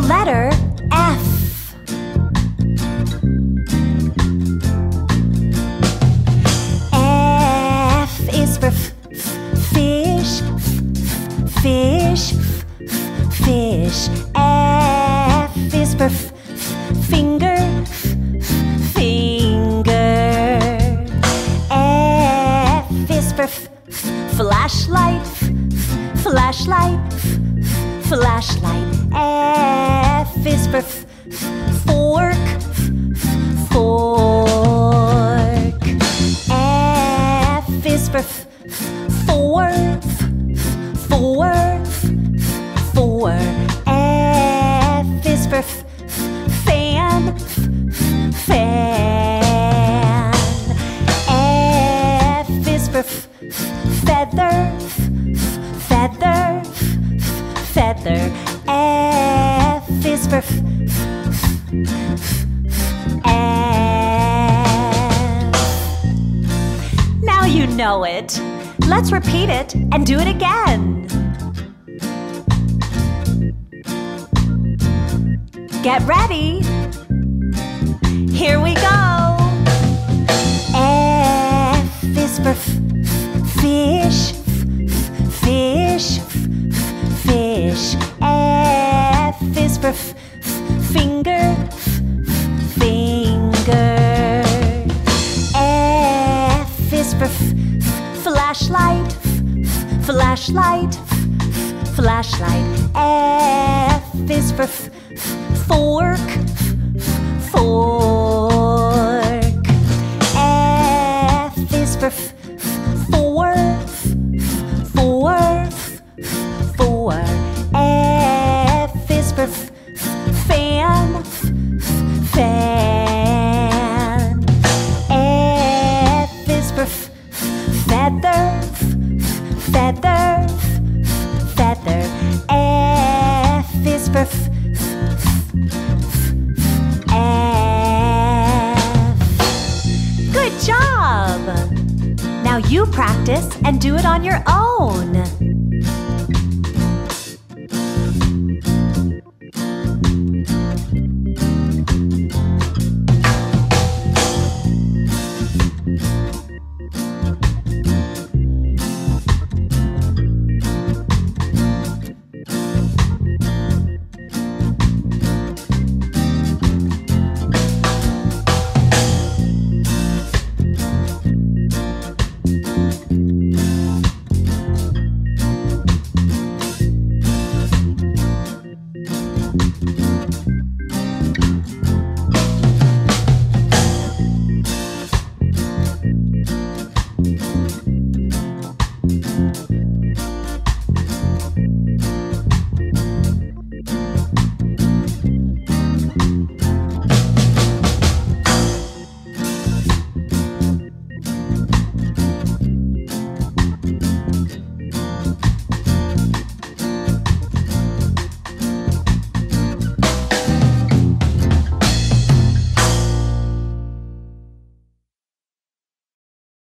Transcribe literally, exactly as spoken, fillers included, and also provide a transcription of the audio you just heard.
the letter F. Fish, f fish. F is for f f finger, f f finger. F is for f f flashlight, f f flashlight, f f flashlight. F is for f f fork, f f fork. F is for f f fork. Four, f, four. F is for f, f, fan, f, fan. F is for f, f, feather, f, f, feather, f, f, feather. F is for f, f, f, f, F. Now you know it. Let's repeat it and do it again. Get ready. Here we go. F is for f, f, fish, f, fish, f, fish. F is for f, f, finger, f, finger. F is for f, flashlight, f, flashlight, f, flashlight. F is for f, f, fork, f, fork. F is for f, f, four, f, four, f, four. F is for f, f, fan, f, f, fan. F is for f, feather, feather, feather. F is for f, f, F. Good job! Now you practice and do it on your own.